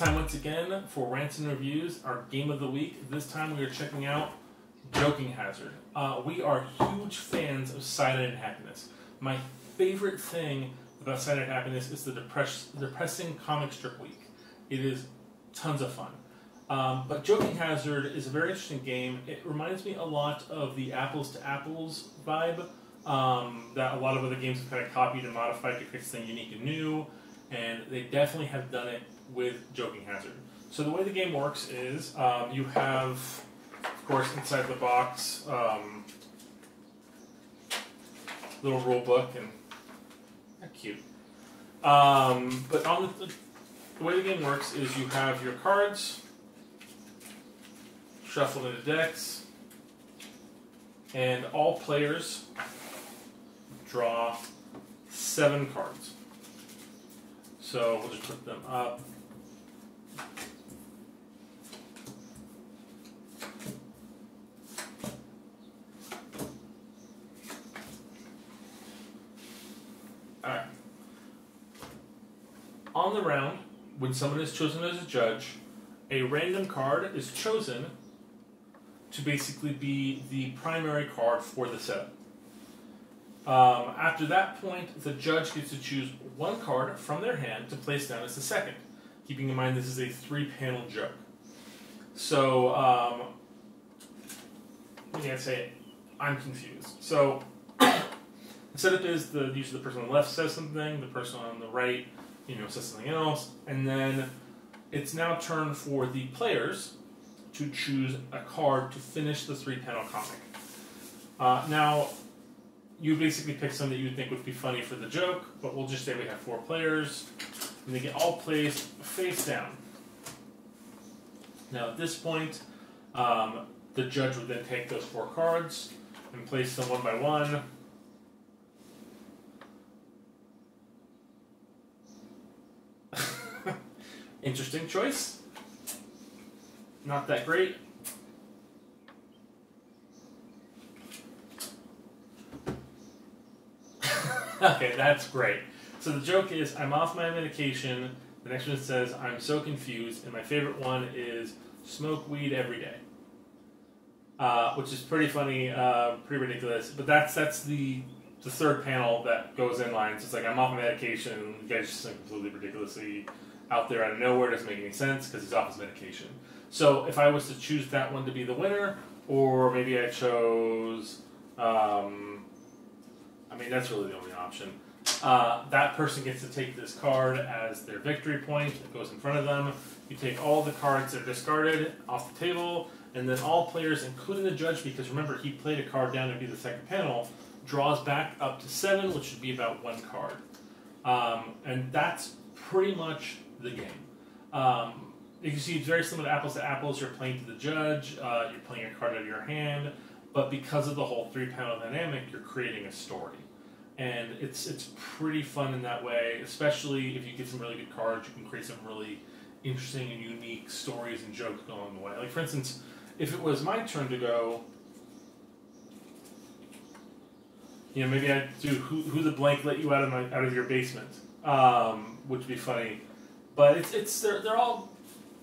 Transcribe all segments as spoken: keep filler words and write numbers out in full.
It's time once again for Rants and Reviews, our game of the week. This time we are checking out Joking Hazard. Uh, we are huge fans of Cyanide and Happiness. My favorite thing about Cyanide and Happiness is the depress depressing comic strip week. It is tons of fun. Um, but Joking Hazard is a very interesting game. It reminds me a lot of the Apples to Apples vibe um, that a lot of other games have kind of copied and modified to create something unique and new. And they definitely have done it with Joking Hazard. So the way the game works is um, you have, of course, inside the box, um, little rule book, and they're cute. Um, but on the, the way the game works is you have your cards shuffled into decks, and all players draw seven cards. So we'll just put them up. All right. On the round, when someone is chosen as a judge, a random card is chosen to basically be the primary card for the setup. Um, after that point, the judge gets to choose one card from their hand to place down as the second, keeping in mind this is a three-panel joke. So, um, you can't say it. I'm confused. So, the setup is the usually the person on the left says something, the person on the right, you know, says something else, and then it's now turn for the players to choose a card to finish the three-panel comic. Uh, now. You basically pick some that you think would be funny for the joke, but we'll just say we have four players, and they get all placed face down. Now at this point, um, the judge would then take those four cards and place them one by one. Interesting choice. Not that great. Okay, that's great. So the joke is, I'm off my medication. The next one says, I'm so confused. And my favorite one is, smoke weed every day. Uh, which is pretty funny, uh, pretty ridiculous. But that's that's the, the third panel that goes in line. So it's like, I'm off my medication. The guy's just like completely ridiculously out there out of nowhere. It doesn't make any sense because he's off his medication. So if I was to choose that one to be the winner, or maybe I chose... Um, I mean, that's really the only option. Uh, that person gets to take this card as their victory point. It goes in front of them. You take all the cards that are discarded off the table, and then all players, including the judge, because remember, he played a card down to be the second panel, draws back up to seven, which should be about one card. Um, and that's pretty much the game. Um, you can see it's very similar to Apples to Apples. You're playing to the judge. Uh, you're playing a card out of your hand. But because of the whole three-panel dynamic, you're creating a story. And it's it's pretty fun in that way, especially if you get some really good cards, you can create some really interesting and unique stories and jokes along the way. Like, for instance, if it was my turn to go, you know, maybe I'd do who, who the blank let you out of, my, out of your basement, um, which would be funny. But it's, it's they're, they're all,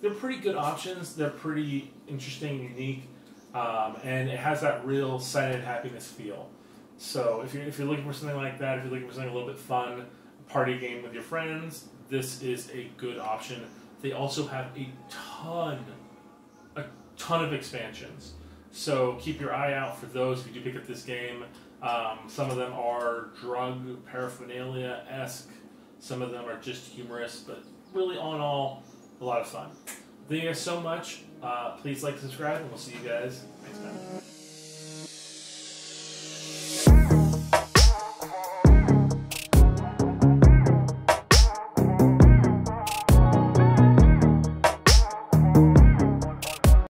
they're pretty good options. They're pretty interesting and unique. Um, and it has that real Cyanide Happiness feel. So if you're, if you're looking for something like that, if you're looking for something a little bit fun, a party game with your friends, this is a good option. They also have a ton, a ton of expansions. So keep your eye out for those if you do pick up this game. Um, some of them are drug paraphernalia-esque. Some of them are just humorous, but really all in all, a lot of fun. Thank you guys so much. Uh, please like, subscribe, and we'll see you guys next time.